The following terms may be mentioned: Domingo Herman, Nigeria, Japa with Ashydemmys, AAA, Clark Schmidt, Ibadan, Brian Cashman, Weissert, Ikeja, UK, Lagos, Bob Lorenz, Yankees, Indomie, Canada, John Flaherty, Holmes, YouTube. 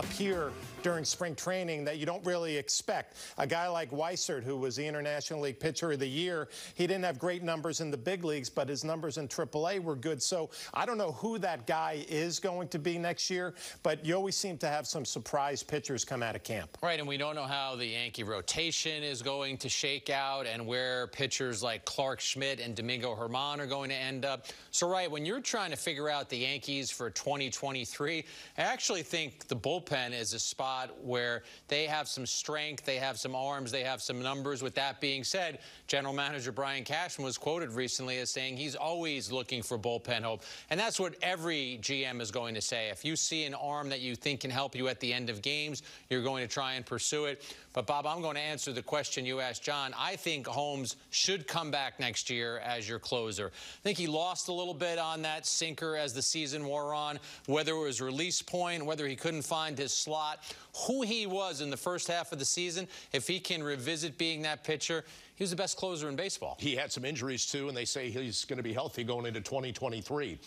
appear during spring training that you don't really expect. A guy like Weissert, who was the International League Pitcher of the Year, he didn't have great numbers in the big leagues, but his numbers in AAA were good. So I don't know who that guy is going to be next year, but you always seem to have some surprise pitchers come out of camp. Right, and we don't know how the Yankee rotation is going to shake out and where pitchers like Clark Schmidt and Domingo Herman are going to end up. So, right, when you're trying to figure out the Yankees for 2023, I actually think the bullpen is a spot where they have some strength, they have some arms, they have some numbers. With that being said, General Manager Brian Cashman was quoted recently as saying he's always looking for bullpen hope. And that's what every GM is going to say. If you see an arm that you think can help you at the end of games, you're going to try and pursue it. But, Bob, I'm going to answer the question you asked John. I think Holmes should come back next year as your closer. I think he lost a little bit on that sinker as the season wore on, whether it was release point, whether he couldn't find his slot, who he was in the first half of the season. If he can revisit being that pitcher, he was the best closer in baseball. He had some injuries, too, and they say he's going to be healthy going into 2023.